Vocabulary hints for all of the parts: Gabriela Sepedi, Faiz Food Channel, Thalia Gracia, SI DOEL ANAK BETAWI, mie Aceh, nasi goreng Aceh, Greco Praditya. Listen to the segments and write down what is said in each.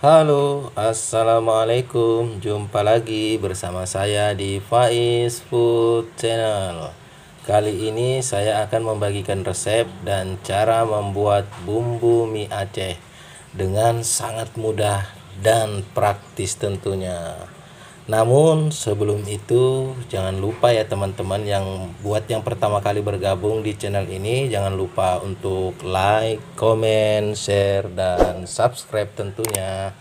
Halo, assalamualaikum. Jumpa lagi bersama saya di Faiz Food Channel. Kali ini saya akan membagikan resep dan cara membuat bumbu mie Aceh dengan sangat mudah dan praktis tentunya. Namun sebelum itu jangan lupa ya teman-teman yang buat yang pertama kali bergabung di channel ini, jangan lupa untuk like, comment, share, dan subscribe tentunya,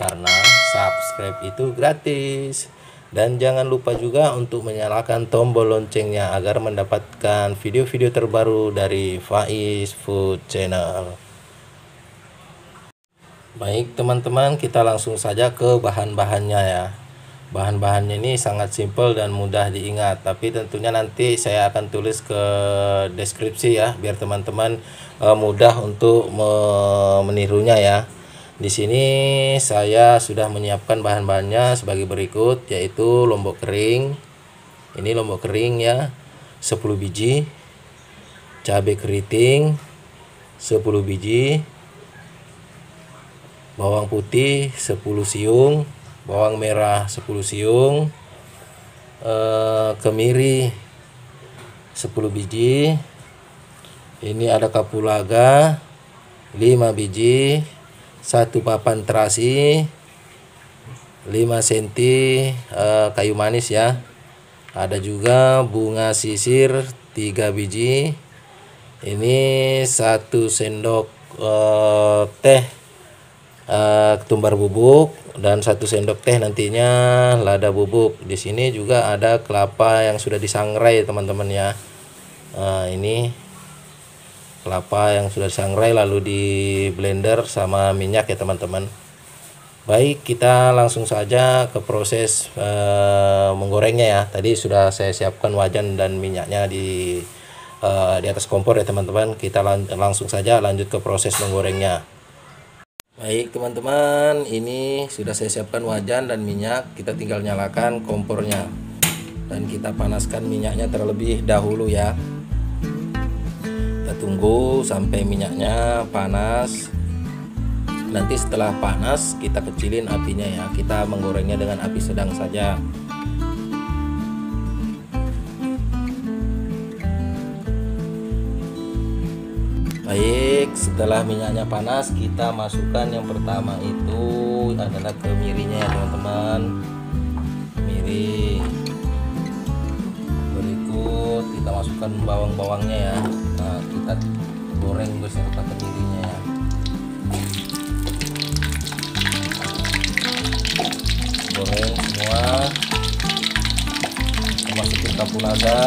karena subscribe itu gratis. Dan jangan lupa juga untuk menyalakan tombol loncengnya agar mendapatkan video-video terbaru dari Faiz Food Channel. Baik teman-teman, kita langsung saja ke bahan-bahannya ya. Bahan-bahannya ini sangat simpel dan mudah diingat, tapi tentunya nanti saya akan tulis ke deskripsi ya, biar teman-teman mudah untuk menirunya ya. Di sini saya sudah menyiapkan bahan-bahannya sebagai berikut, yaitu lombok kering. Ini lombok kering ya, 10 biji. Cabai keriting 10 biji. Bawang putih 10 siung. Bawang merah 10 siung, kemiri 10 biji. Ini ada kapulaga 5 biji, 1 papan terasi 5 cm kayu manis ya. Ada juga bunga sisir 3 biji. Ini 1 sendok teh ketumbar bubuk dan 1 sendok teh nantinya lada bubuk. Di sini juga ada kelapa yang sudah disangrai teman-teman ya. Ini kelapa yang sudah disangrai lalu di blender sama minyak ya teman-teman. Baik, kita langsung saja ke proses menggorengnya ya. Tadi sudah saya siapkan wajan dan minyaknya di atas kompor ya teman-teman. Kita langsung saja lanjut ke proses menggorengnya. Baik teman-teman, ini sudah saya siapkan wajan dan minyak. Kita tinggal nyalakan kompornya dan kita panaskan minyaknya terlebih dahulu ya. Kita tunggu sampai minyaknya panas. Nanti setelah panas kita kecilin apinya ya. Kita menggorengnya dengan api sedang saja. Baik, setelah minyaknya panas, kita masukkan yang pertama itu adalah kemirinya ya teman-teman. Kemiri. Berikut kita masukkan bawang-bawangnya ya. Nah, kita goreng beserta kemirinya ya. Goreng semua. Kita masukin kapulaga,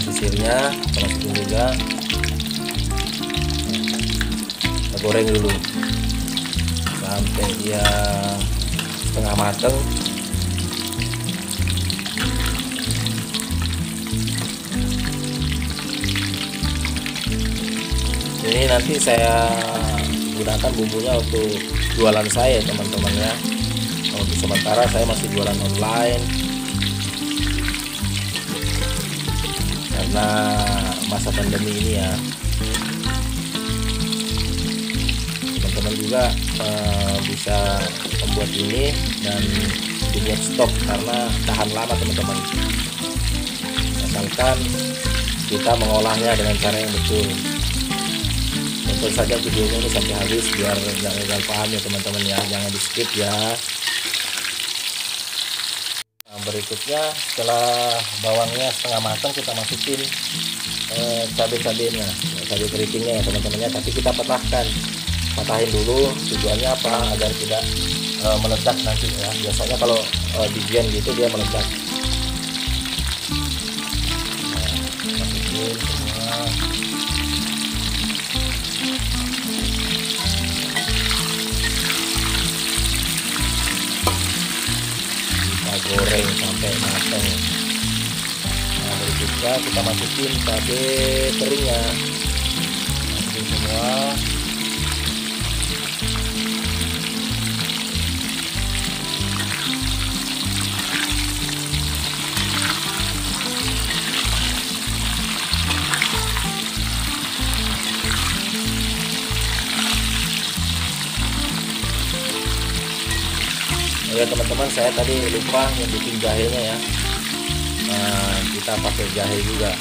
sisirnya masukin juga. Kita goreng dulu sampai dia setengah mateng. Ini nanti saya gunakan bumbunya untuk jualan saya teman-teman ya. Untuk sementara saya masih jualan online. Nah, masa pandemi ini ya teman-teman juga bisa membuat ini dan dibuat stok karena tahan lama teman-teman, asalkan kita mengolahnya dengan cara yang betul. Tentu saja videonya ini sampai habis biar jangan paham ya teman-teman ya, jangan di skip ya. Berikutnya setelah bawangnya setengah matang, kita masukin cabai-cabainya, cabai keritingnya ya teman-temannya. Tapi kita patahin dulu, tujuannya apa, agar tidak meledak nanti ya. Biasanya kalau bijian gitu dia meledak. Nah, masukin semua. Goreng sampai matang. Nah, berikutnya kita masukin cabe keringnya. Masukin semua. ya teman-teman, saya tadi lupa bikin jahilnya ya. Nah, kita pakai jahe juga.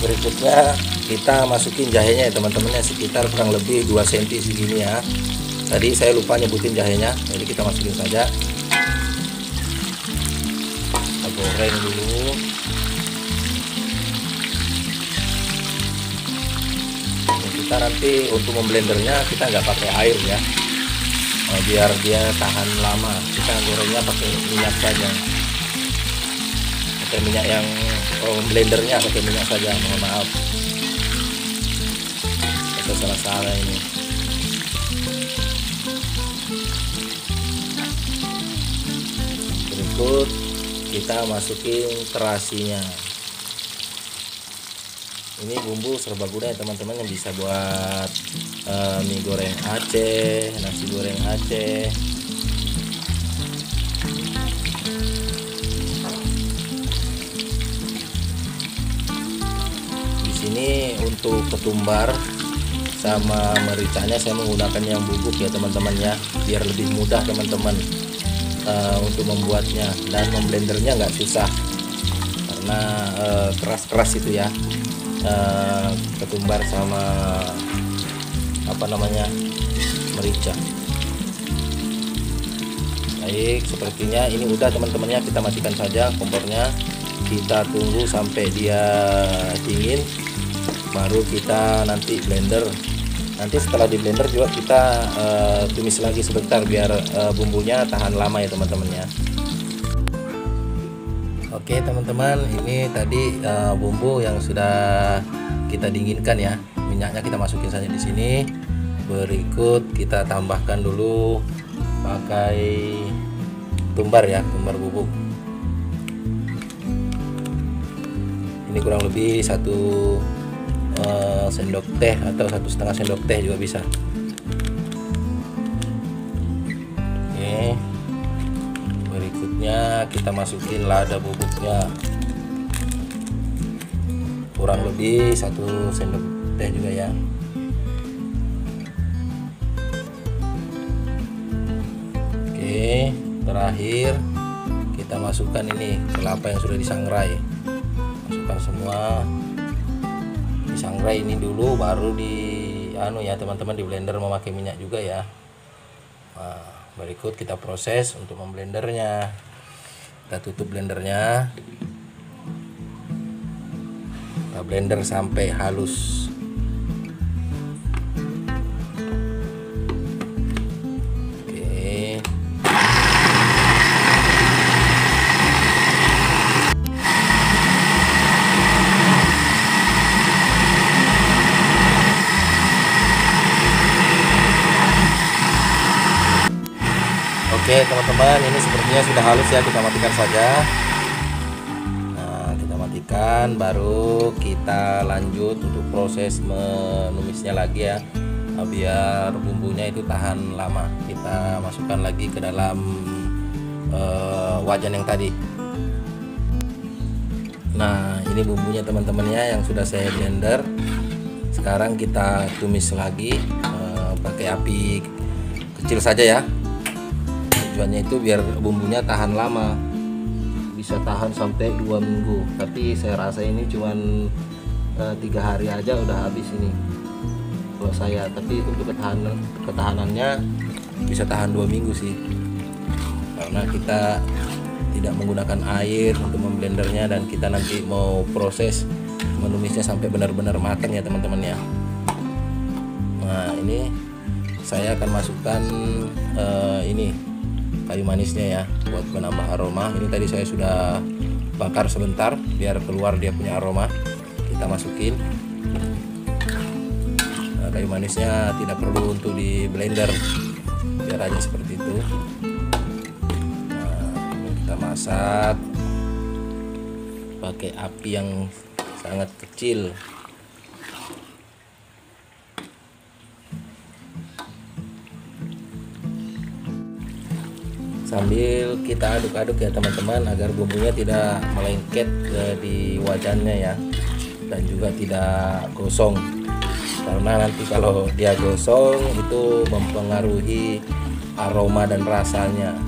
Berikutnya kita masukin jahenya ya teman-teman ya, sekitar kurang lebih 2 cm segini ya. Tadi saya lupa nyebutin jahenya, jadi kita masukin saja. Kita goreng dulu. Kita nanti untuk memblendernya kita nggak pakai air ya, biar dia tahan lama. Kita gorengnya pakai minyak saja, pakai minyak yang blendernya pakai minyak saja, mohon maaf atau salah-salah ini. Berikut kita masukin terasinya. Ini bumbu serbaguna ya teman-teman, yang bisa buat mie goreng Aceh, nasi goreng Aceh. Ini untuk ketumbar sama mericanya saya menggunakan yang bubuk ya teman-teman ya, biar lebih mudah teman-teman untuk membuatnya, dan memblendernya nggak susah karena keras-keras itu ya, ketumbar sama apa namanya merica. Baik, sepertinya ini udah teman-temannya, kita matikan saja kompornya, kita tunggu sampai dia dingin, baru kita nanti blender. Nanti setelah di blender juga kita tumis lagi sebentar biar bumbunya tahan lama ya teman-teman ya. Oke teman-teman, ini tadi bumbu yang sudah kita dinginkan ya, minyaknya kita masukin saja di sini. Berikut kita tambahkan dulu pakai tumbar ya, tumbar bubuk. Ini kurang lebih 1 sendok teh atau 1,5 sendok teh juga bisa. Oke, berikutnya kita masukin lada bubuknya, kurang lebih 1 sendok teh juga ya. Oke, terakhir kita masukkan ini kelapa yang sudah disangrai, masukkan semua, disangrai ini dulu, baru di ya teman-teman, di blender memakai minyak juga ya. Nah, berikut kita proses untuk memblendernya. Kita tutup blendernya, kita blender sampai halus. Oke teman-teman, ini sepertinya sudah halus ya, kita matikan saja. Nah, kita matikan, baru kita lanjut untuk proses menumisnya lagi ya, biar bumbunya itu tahan lama. Kita masukkan lagi ke dalam wajan yang tadi. Nah, ini bumbunya teman-temannya yang sudah saya blender. Sekarang kita tumis lagi pakai api kecil saja ya. Tujuannya itu biar bumbunya tahan lama, bisa tahan sampai 2 minggu, tapi saya rasa ini cuman 3 hari aja udah habis ini kalau saya. Tapi untuk ketahanannya bisa tahan 2 minggu sih, karena kita tidak menggunakan air untuk memblendernya, dan kita nanti mau proses menumisnya sampai benar-benar matang ya teman-teman ya. Nah, ini saya akan masukkan ini kayu manisnya ya, buat menambah aroma. Ini tadi saya sudah bakar sebentar biar keluar dia punya aroma. Kita masukin. Nah, kayu manisnya tidak perlu untuk di blender, biar aja seperti itu. Nah, ini kita masak pakai api yang sangat kecil. Sambil kita aduk-aduk ya teman-teman, agar bumbunya tidak melengket di wajannya ya, dan juga tidak gosong. Kita karena nanti kalau dia gosong itu mempengaruhi aroma dan rasanya.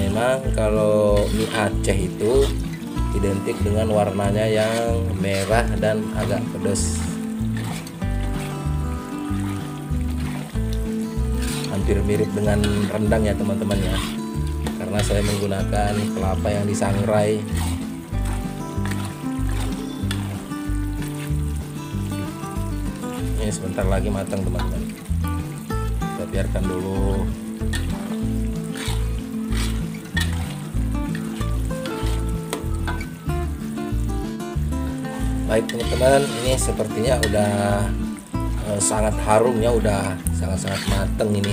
Memang kalau mie Aceh itu identik dengan warnanya yang merah dan agak pedas. Hampir mirip dengan rendang ya teman-teman ya, karena saya menggunakan kelapa yang disangrai. Ini sebentar lagi matang teman-teman, kita biarkan dulu. Baik teman-teman, ini sepertinya udah sangat harum ya, udah sangat-sangat mateng ini.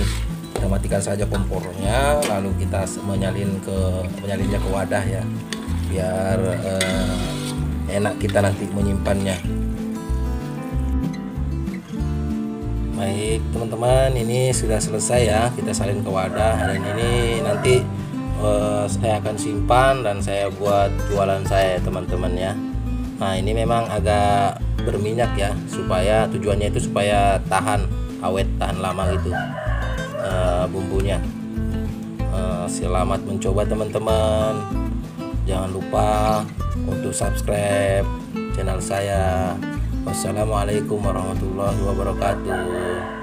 Kita matikan saja kompornya, lalu kita menyalinnya ke wadah ya, biar enak kita nanti menyimpannya. Baik teman-teman, ini sudah selesai ya, kita salin ke wadah, dan ini nanti saya akan simpan dan saya buat jualan saya teman-teman ya. Nah ini memang agak berminyak ya, supaya tujuannya itu supaya tahan awet, tahan lama gitu bumbunya. Selamat mencoba teman-teman, jangan lupa untuk subscribe channel saya. Wassalamualaikum warahmatullahi wabarakatuh.